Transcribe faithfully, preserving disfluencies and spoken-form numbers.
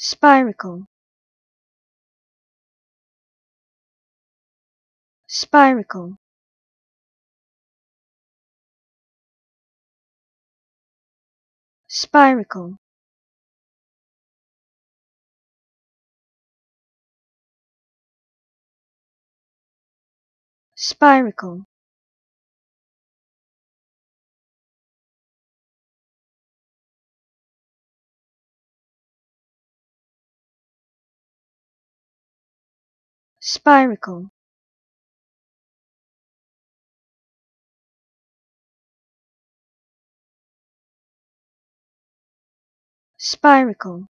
Spiricle, Spiricle, Spiricle, Spiricle, Spiricle, Spiricle.